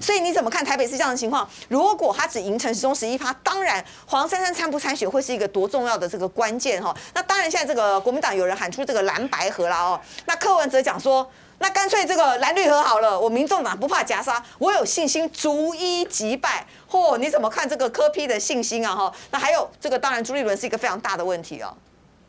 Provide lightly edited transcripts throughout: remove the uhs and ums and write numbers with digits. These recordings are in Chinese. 所以你怎么看台北市这样的情况？如果他只赢成10-11%，当然黄珊珊参不参选会是一个多重要的这个关键哈。那当然现在这个国民党有人喊出这个蓝白合啦哦，那柯文哲讲说。 那干脆这个蓝绿合好了，我民众党不怕夹杀，我有信心逐一击败。嚯，你怎么看这个柯 P 的信心啊？哈，那还有这个，当然朱立伦是一个非常大的问题哦。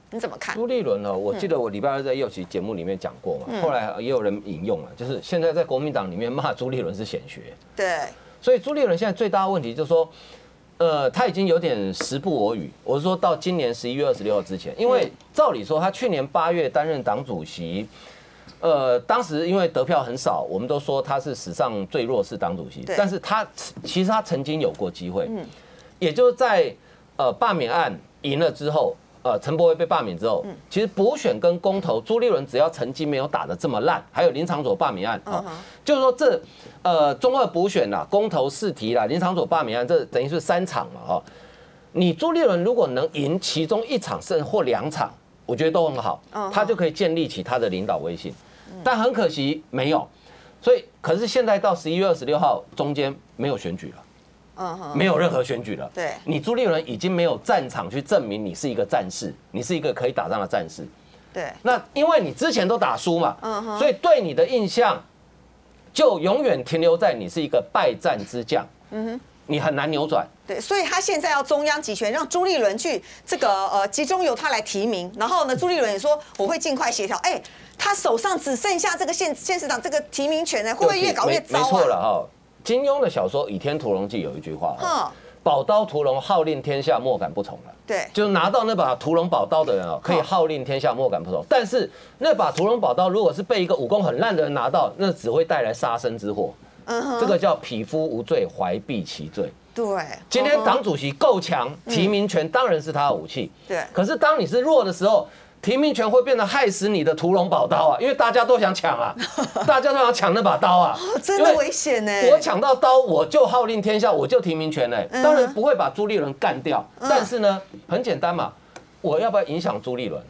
你怎么看？朱立伦哦，我记得我礼拜二在157节目里面讲过嘛，后来也有人引用了，就是现在在国民党里面骂朱立伦是显学。对，所以朱立伦现在最大的问题就是说，他已经有点时不我与。我是说到今年11月26号之前，因为照理说他去年8月担任党主席。 当时因为得票很少，我们都说他是史上最弱势党主席，但是他其实他曾经有过机会，也就是在罢免案赢了之后，陈柏惟被罢免之后，其实补选跟公投，朱立伦只要成绩没有打得这么烂，还有林昶佐罢免案啊，就是说这中二补选啦、公投4题啦、林昶佐罢免案，这等于是3场嘛啊，你朱立伦如果能赢其中1场甚或2场，我觉得都很好，他就可以建立起他的领导威信。 但很可惜没有，所以可是现在到11月26号中间没有选举了，没有任何选举了。对，你朱立伦已经没有战场去证明你是一个战士，你是一个可以打仗的战士。对，那因为你之前都打输嘛，所以对你的印象就永远停留在你是一个败战之将。你很难扭转。对，所以他现在要中央集权，让朱立伦去这个集中由他来提名，然后呢，朱立伦也说我会尽快协调。哎。 他手上只剩下这个县市长这个提名权呢，会不会越搞越糟啊？没错了哈、金庸的小说《倚天屠龙记》有一句话、宝刀屠龙，号令天下，莫敢不从了。对，就是拿到那把屠龙宝刀的人啊，可以号令天下，莫敢不从。但是那把屠龙宝刀如果是被一个武功很烂的人拿到，那只会带来杀身之祸。这个叫匹夫无罪，怀璧其罪。 对，今天党主席够强，提名权当然是他的武器。对，可是当你是弱的时候，提名权会变得害死你的屠龙宝刀啊，因为大家都想抢啊，大家都想抢那把刀啊，真的危险呢。我抢到刀，我就号令天下，我就提名权呢。当然不会把朱立伦干掉，但是呢，很简单嘛，我要不要影响朱立伦？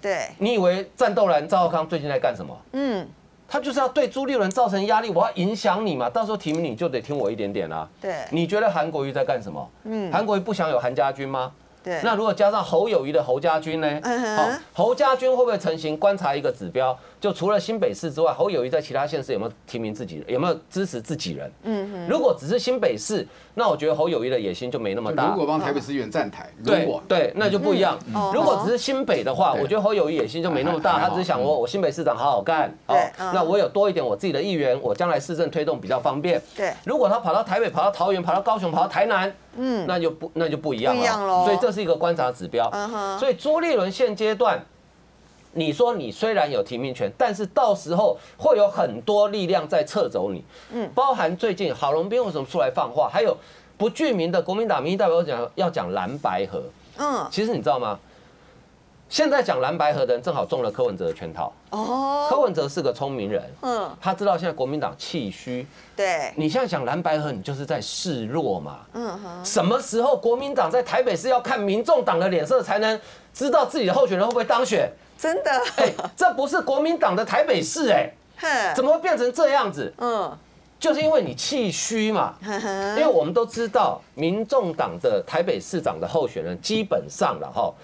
对，你以为战斗蓝赵少康最近在干什么？嗯。 他就是要对朱立伦造成压力，我要影响你嘛，到时候提名你就得听我一点点啦、啊。对，你觉得韩国瑜在干什么？韩国瑜不想有韩家军吗？对，那如果加上侯友宜的侯家军呢？侯家军会不会成型？观察一个指标，就除了新北市之外，侯友宜在其他县市有没有提名自己，有没有支持自己人？如果只是新北市，那我觉得侯友宜的野心就没那么大。如果帮台北市议员站台，对对，那就不一样。如果只是新北的话，我觉得侯友宜野心就没那么大，他只是想我新北市长好好干。那 我有多一点我自己的议员，我将来市政推动比较方便。对，如果他跑到台北、跑到桃园、跑到高雄、跑到台南，那就不一样了。所以这是一个观察指标。所以朱立伦现阶段，你说你虽然有提名权，但是到时候会有很多力量在掣肘你。包含最近郝龙斌为什么出来放话，还有不具名的国民党民意代表讲要讲蓝白合。其实你知道吗？ 现在讲蓝白合的人正好中了柯文哲的圈套。柯文哲是个聪明人，他知道现在国民党气虚，对，你现在讲蓝白合，你就是在示弱嘛。什么时候国民党在台北市要看民众党的脸色，才能知道自己的候选人会不会当选？真的，哎，这不是国民党的台北市，哎，怎么会变成这样子？就是因为你气虚嘛，因为我们都知道，民众党的台北市长的候选人基本上了哈。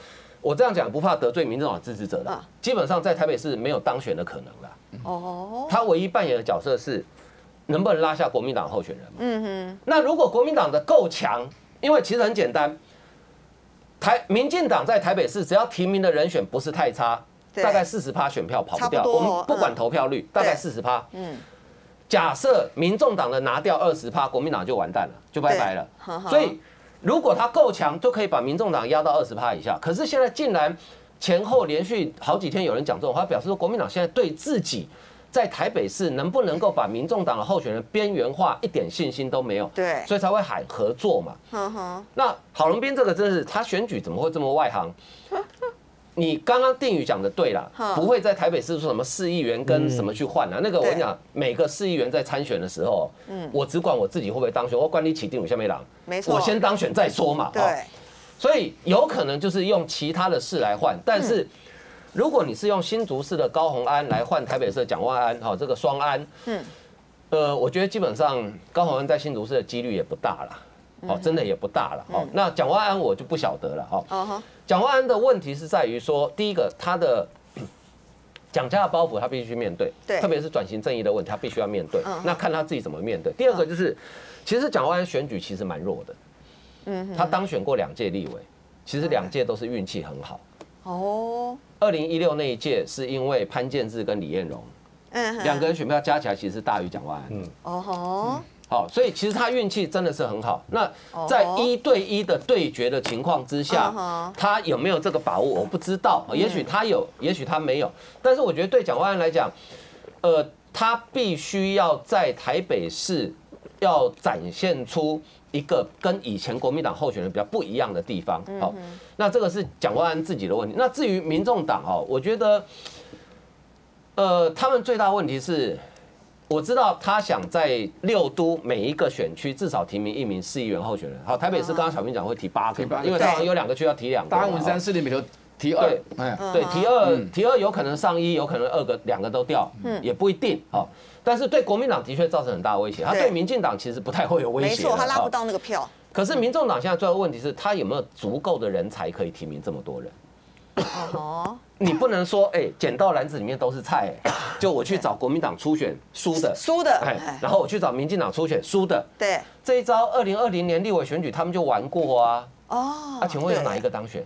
我这样讲不怕得罪民众党支持者的，基本上在台北市没有当选的可能了。他唯一扮演的角色是能不能拉下国民党候选人嘛？那如果国民党的够强，因为其实很简单，民进党在台北市只要提名的人选不是太差，大概40%选票跑不掉。我们不管投票率，大概40%。假设民众党的拿掉20%，国民党就完蛋了，就拜拜了。所以。 如果他够强，就可以把民众党压到20%以下。可是现在竟然前后连续好几天有人讲这种话，表示说国民党现在对自己在台北市能不能够把民众党的候选人边缘化一点信心都没有。对，所以才会喊合作嘛。那郝龙斌这个真是他选举怎么会这么外行？你刚刚定宇讲的对啦，不会在台北市说什么市议员跟什么去换啊。那个我跟你讲，每个市议员在参选的时候，我只管我自己会不会当选，我管你起定宇下面人，没错，我先当选再说嘛。对，所以有可能就是用其他的市来换，但是如果你是用新竹市的高虹安来换台北市的蒋万安，这个双安，我觉得基本上高虹安在新竹市的几率也不大了。 哦，真的也不大了。哦，那蒋万安我就不晓得了。哦，蒋万安的问题是在于说，第一个，他的蒋家的包袱他必须去面对，特别是转型正义的问题，他必须要面对。那看他自己怎么面对。第二个就是，其实蒋万安选举其实蛮弱的。嗯，他当选过2届立委，其实2届都是运气很好。哦，2016那一届是因为潘建志跟李彦荣，2个人选票加起来其实大于蒋万安。嗯，哦吼。 好，所以其实他运气真的是很好。那在1对1的对决的情况之下，他有没有这个把握？我不知道，也许他有，也许他没有。但是我觉得对蒋万安来讲，他必须要在台北市要展现出一个跟以前国民党候选人比较不一样的地方。好，那这个是蒋万安自己的问题。那至于民众党哦，我觉得，他们最大问题是。 我知道他想在6都每一个选区至少提名1名市议员候选人。好，台北市刚刚小平讲会提8个，因为当然有2个区要提2个。大安文山市里面头提2，对，提二有可能上1，有可能2个都掉，也不一定。好，但是对国民党的确造成很大威胁，他对民进党其实不太会有威胁。没错，他拉不到那个票。可是民众党现在最大的问题是，他有没有足够的人才可以提名这么多人？ 哦，你不能说哎，捡到篮子里面都是菜，就我去找国民党初选输的，哎，然后我去找民进党初选输的，对，这一招2020年立委选举他们就玩过啊，哦，啊，请问有哪一个当选？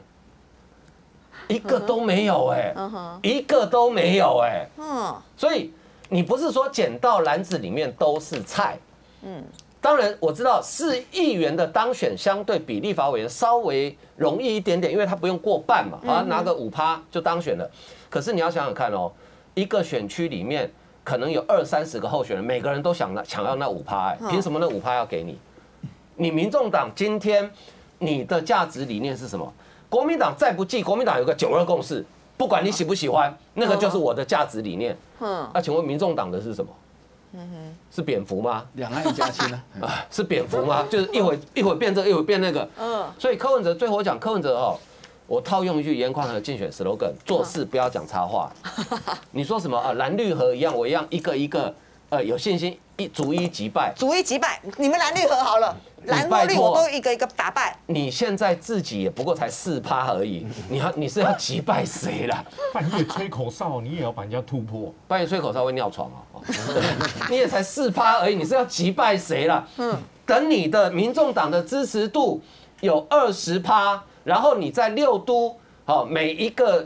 一个都没有哎，一个都没有哎，嗯，所以你不是说捡到篮子里面都是菜，嗯。 当然，我知道市议员的当选相对比立法委员稍微容易一点点，因为他不用过半嘛，啊，拿个5%就当选了。可是你要想想看哦，一个选区里面可能有20-30个候选人，每个人都想要那5%，哎，凭什么那5%要给你？你民众党今天你的价值理念是什么？国民党再不济，国民党有个9-2共识，不管你喜不喜欢，那个就是我的价值理念。嗯，那请问民众党的是什么？ 是蝙蝠吗？两岸一家亲啊！啊，是蝙蝠吗？就是一会变这，一会变那个。嗯，所以柯文哲最后我讲柯文哲哦，我套用一句严宽和竞选 slogan： 做事不要讲插话。你说什么啊？蓝绿合一样，我一样一个一个，有信心逐一击败。逐一击败，你们蓝绿合好了，蓝墨绿我都一个一个打败。你现在自己也不过才4%而已，你是要击败谁啦？半夜吹口哨，你也要把人家突破。半夜吹口哨会尿床啊！ 你也才4%而已，你是要击败谁啦？嗯，等你的民众党的支持度有20%，然后你在6都，好，每一个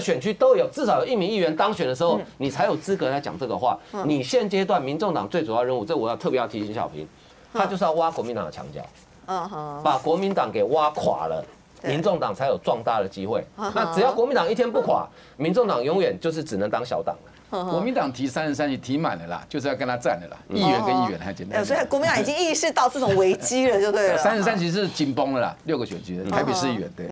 选区都有至少有1名议员当选的时候，你才有资格来讲这个话。你现阶段民众党最主要任务，这我要特别要提醒小平，他就是要挖国民党的墙角，把国民党给挖垮了。 民众党才有壮大的机会。那只要国民党一天不垮，民众党永远就是只能当小党了。国民党提33席提满了啦，就是要跟他战了啦。议员跟议员还简单。所以国民党已经意识到这种危机了，就对了。33席是紧绷了啦，6个选区，台北市议员对。